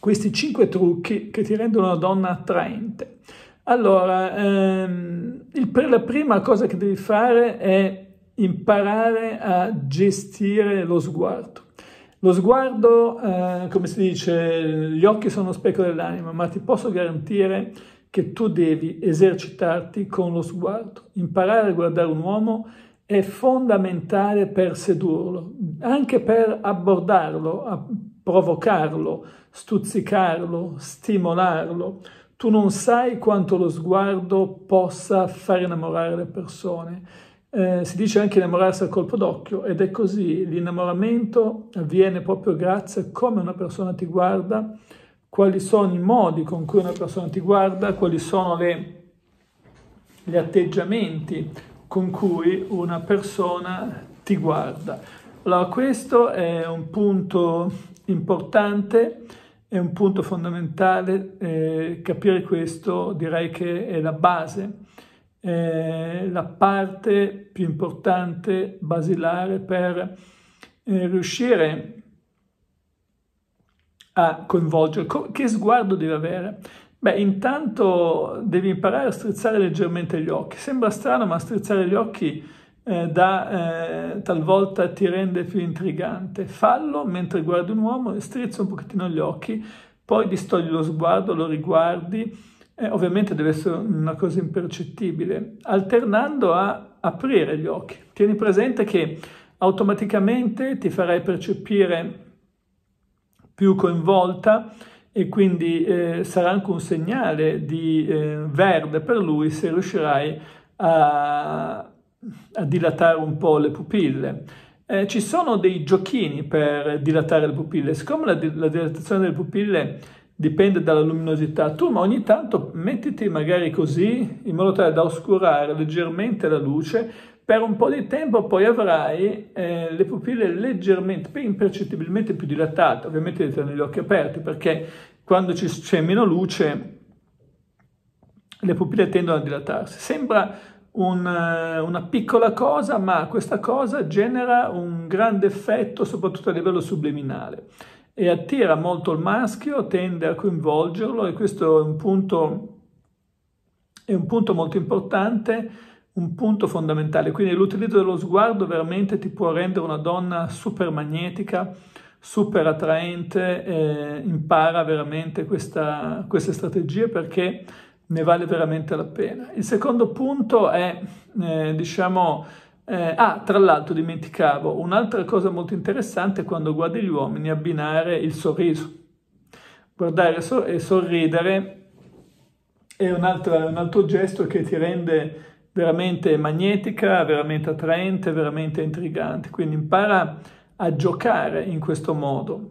questi 5 trucchi che ti rendono una donna attraente. Allora, la prima cosa che devi fare è imparare a gestire lo sguardo. Lo sguardo, come si dice, gli occhi sono lo specchio dell'anima, ma ti posso garantire che tu devi esercitarti con lo sguardo. Imparare a guardare un uomo è fondamentale per sedurlo, anche per abbordarlo, provocarlo, stuzzicarlo, stimolarlo. Tu non sai quanto lo sguardo possa far innamorare le persone. Si dice anche innamorarsi al colpo d'occhio, ed è così. L'innamoramento avviene proprio grazie a come una persona ti guarda, quali sono i modi con cui una persona ti guarda, quali sono gli atteggiamenti con cui una persona ti guarda. Allora, questo è un punto importante. È un punto fondamentale, capire questo direi che è la base, la parte più importante, basilare, per riuscire a coinvolgere. Che sguardo devi avere? Beh, intanto devi imparare a strizzare leggermente gli occhi. Sembra strano, ma strizzare gli occhi talvolta ti rende più intrigante. Fallo mentre guardi un uomo, strizza un pochettino gli occhi, poi distogli lo sguardo, lo riguardi, ovviamente deve essere una cosa impercettibile, alternando a aprire gli occhi. Tieni presente che automaticamente ti farai percepire più coinvolta, e quindi sarà anche un segnale di verde per lui se riuscirai a dilatare un po' le pupille. Ci sono dei giochini per dilatare le pupille. Siccome la dilatazione delle pupille dipende dalla luminosità, tu ma ogni tanto mettiti magari così, in modo tale da oscurare leggermente la luce per un po' di tempo, poi avrai le pupille leggermente, impercettibilmente più dilatate. Ovviamente devi tenere gli occhi aperti, perché quando c'è meno luce le pupille tendono a dilatarsi. Sembra una piccola cosa, ma questa cosa genera un grande effetto soprattutto a livello subliminale e attira molto il maschio, tende a coinvolgerlo, e questo è un punto molto importante, un punto fondamentale. Quindi l'utilizzo dello sguardo veramente ti può rendere una donna super magnetica, super attraente. Impara veramente queste strategie, perché ne vale veramente la pena. Il secondo punto è, tra l'altro dimenticavo, un'altra cosa molto interessante è quando guardi gli uomini abbinare il sorriso. Guardare e sorridere è un altro gesto che ti rende veramente magnetica, veramente attraente, veramente intrigante. Quindi impara a giocare in questo modo.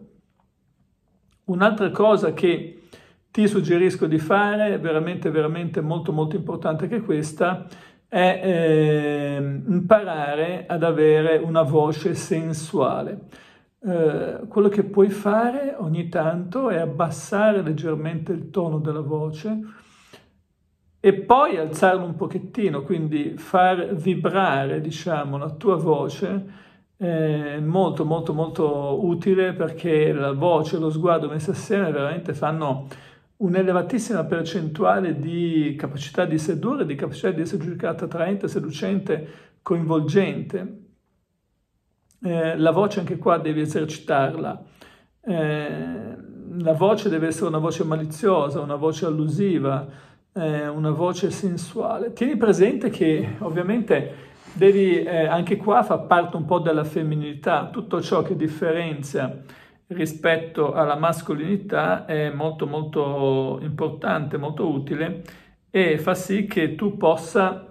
Un'altra cosa che ti suggerisco di fare, veramente veramente molto molto importante che questa, è imparare ad avere una voce sensuale. Quello che puoi fare ogni tanto è abbassare leggermente il tono della voce e poi alzarlo un pochettino, quindi far vibrare, diciamo, la tua voce. Molto molto molto utile, perché la voce e lo sguardo messi assieme veramente fanno un'elevatissima percentuale di capacità di sedurre, di capacità di essere giudicata attraente, seducente, coinvolgente. La voce anche qua devi esercitarla. La voce deve essere una voce maliziosa, una voce allusiva, una voce sensuale. Tieni presente che ovviamente devi, anche qua fa parte un po' della femminilità. Tutto ciò che differenzia rispetto alla mascolinità è molto molto importante, molto utile, e fa sì che tu possa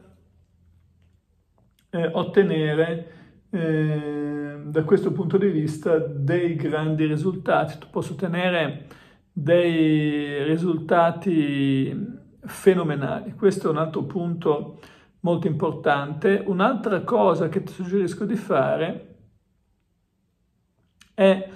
ottenere da questo punto di vista dei grandi risultati. Tu possa ottenere dei risultati fenomenali. Questo è un altro punto molto importante. Un'altra cosa che ti suggerisco di fare è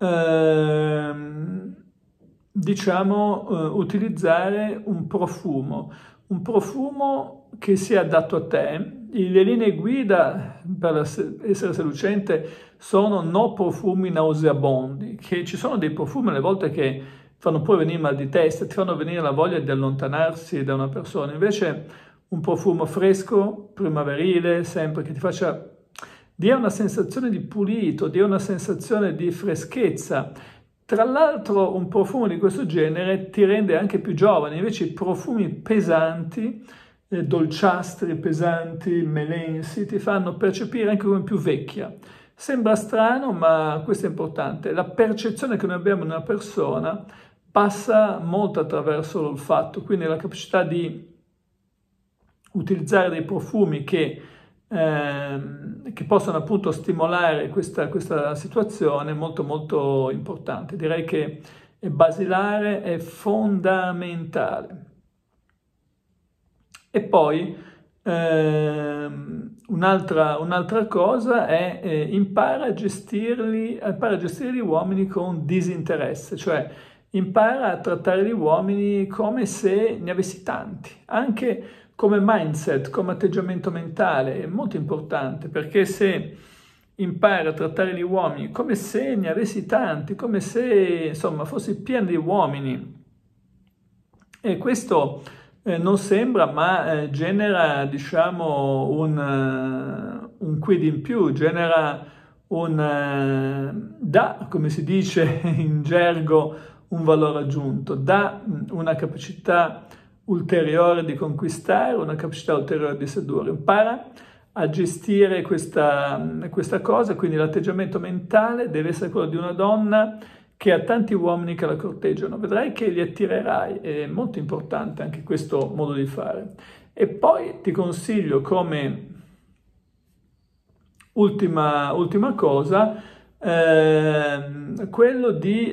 utilizzare un profumo che sia adatto a te. Le linee guida per essere seducente sono no profumi nauseabondi, che ci sono dei profumi alle volte che fanno pure venire mal di testa, ti fanno venire la voglia di allontanarsi da una persona. Invece un profumo fresco, primaverile, sempre che ti faccia dia una sensazione di pulito, dia una sensazione di freschezza. Tra l'altro un profumo di questo genere ti rende anche più giovane, invece i profumi pesanti, dolciastri, pesanti, melensi, ti fanno percepire anche come più vecchia. Sembra strano, ma questo è importante. La percezione che noi abbiamo di una persona passa molto attraverso l'olfatto, quindi la capacità di utilizzare dei profumi che possono appunto stimolare questa situazione è molto molto importante. Direi che è basilare, è fondamentale. E poi un'altra cosa è impara a gestire gli uomini con disinteresse, cioè impara a trattare gli uomini come se ne avessi tanti, anche come mindset, come atteggiamento mentale, è molto importante, perché se impara a trattare gli uomini come se ne avessi tanti, come se insomma fossi pieno di uomini, e questo non sembra, ma genera, diciamo, un quid in più, genera dà, come si dice in gergo, un valore aggiunto, dà una capacità ulteriore di conquistare, una capacità ulteriore di sedurre. Impara a gestire questa cosa, quindi l'atteggiamento mentale deve essere quello di una donna che ha tanti uomini che la corteggiano, vedrai che li attirerai, è molto importante anche questo modo di fare. E poi ti consiglio come ultima cosa, quello di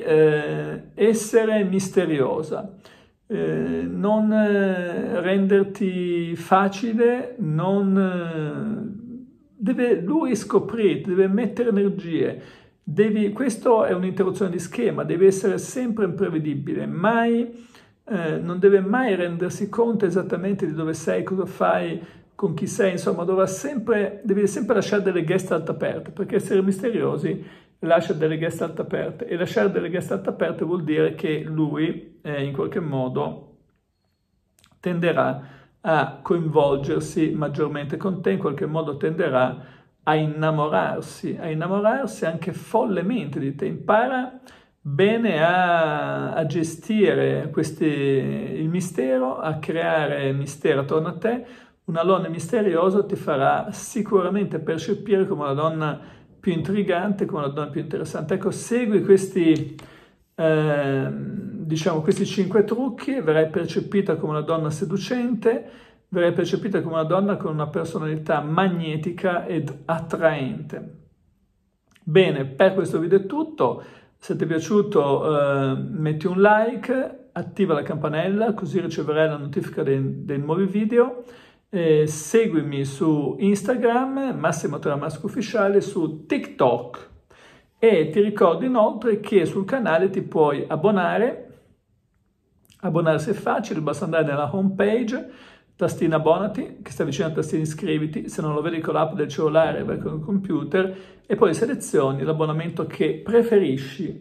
essere misteriosa, non renderti facile, deve lui scoprirti, deve mettere energie. Questo è un'interruzione di schema, devi essere sempre imprevedibile, non deve mai rendersi conto esattamente di dove sei, cosa fai, con chi sei, insomma devi sempre lasciare delle gestalt aperte, perché essere misteriosi lascia delle gestalt aperte, e lasciare delle gestalt aperte vuol dire che lui in qualche modo tenderà a coinvolgersi maggiormente con te, in qualche modo tenderà a innamorarsi anche follemente di te. Impara bene a gestire il mistero, a creare mistero attorno a te. Una donna misteriosa ti farà sicuramente percepire come la donna più intrigante, come la donna più interessante. Ecco, segui questi 5 trucchi e verrai percepita come una donna seducente, verrai percepita come una donna con una personalità magnetica ed attraente. Bene, per questo video è tutto. Se ti è piaciuto metti un like, attiva la campanella così riceverai la notifica dei nuovi video. Seguimi su Instagram, Massimo Tramasco Ufficiale, su TikTok, e ti ricordo inoltre che sul canale ti puoi abbonare. Abbonarsi è facile, basta andare nella home page, tastina abbonati, che sta vicino a tastina iscriviti, se non lo vedi con l'app del cellulare vai con il computer, e poi selezioni l'abbonamento che preferisci.